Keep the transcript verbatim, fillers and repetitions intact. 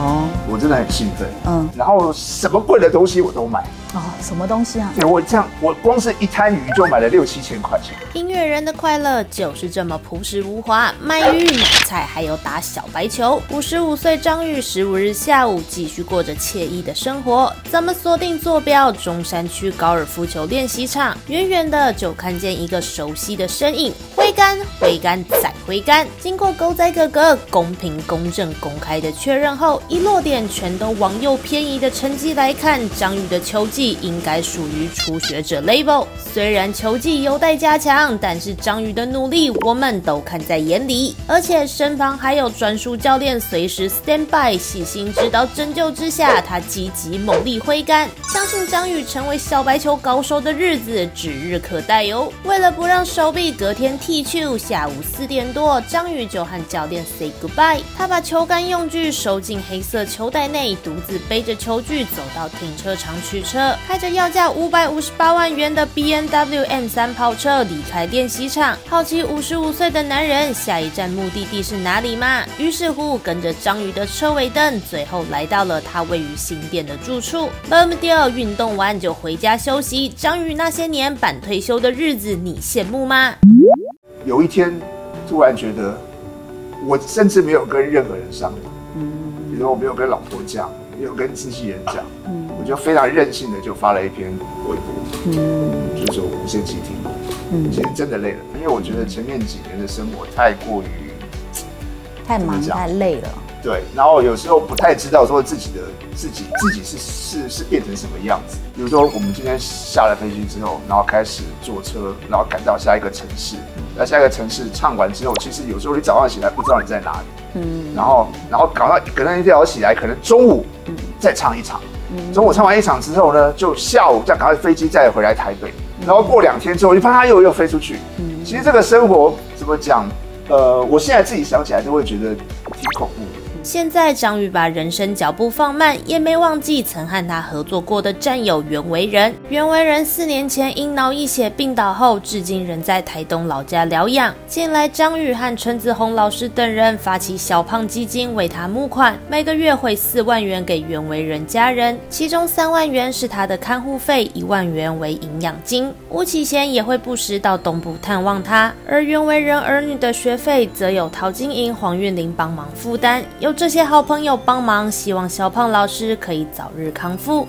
哦，我真的很兴奋，嗯，然后什么贵的东西我都买。哦，什么东西啊？对，我这样，我光是一摊鱼就买了六七千块钱。音乐人的快乐就是这么朴实无华，卖鱼、买菜，还有打小白球。五十五岁张裕十五日下午继续过着惬意的生活。咱们锁定坐标中山区高尔夫球练习场，远远的就看见一个熟悉的身影，挥杆、挥杆再挥杆。经过狗仔哥哥公平、公正、公开的确认后，以落点全都往右偏移的成绩来看，张裕的球技应该属于初学者 label。 虽然球技有待加强，但是张裕的努力我们都看在眼里，而且身旁还有专属教练随时 stand by， 细心指导针灸之下，他积极猛力挥杆。相信张裕成为小白球高手的日子指日可待哟。为了不让手臂隔天踢球，下午四点多张裕就和教练 say goodbye， 他把球杆用具收进黑色球袋内，独自背着球具走到停车场取车，开着要价五百五十八万元的 B N W M 三跑车离开练习场。好奇五十五岁的男人下一站目的地是哪里吗？于是乎跟着张裕的车尾灯，最后来到了他位于新店的住处。B N W M 运动完就回家休息。张裕那些年办退休的日子，你羡慕吗？有一天突然觉得，我甚至没有跟任何人商量，嗯，比如我没有跟老婆讲，没有跟自己人讲，嗯。我就非常任性的就发了一篇微博，嗯，就是说无限期停留，嗯，其实真的累了，因为我觉得前面几年的生活太过于太忙太累了，对，然后有时候不太知道说自己的自己自己是是是变成什么样子。比如说我们今天下了飞机之后，然后开始坐车，然后赶到下一个城市，那下一个城市唱完之后，其实有时候你早上起来不知道你在哪里，嗯，然后然后搞到隔天一早起来，可能中午再唱一场。中午唱完一场之后呢，就下午再赶快飞机再回来台北，然后过两天之后，你发现它又又飞出去。其实这个生活怎么讲？呃，我现在自己想起来都会觉得挺恐怖的。现在张裕把人生脚步放慢，也没忘记曾和他合作过的战友袁惟仁。袁惟仁四年前因脑溢血病倒后，至今仍在台东老家疗养。近来张裕和陈子红老师等人发起小胖基金为他募款，每个月汇四万元给袁惟仁家人，其中三万元是他的看护费，一万元为营养金。巫启贤也会不时到东部探望他，而袁惟仁儿女的学费则有陶晶莹、黄韵玲帮忙负担。有这些好朋友帮忙，希望小胖老师可以早日康复。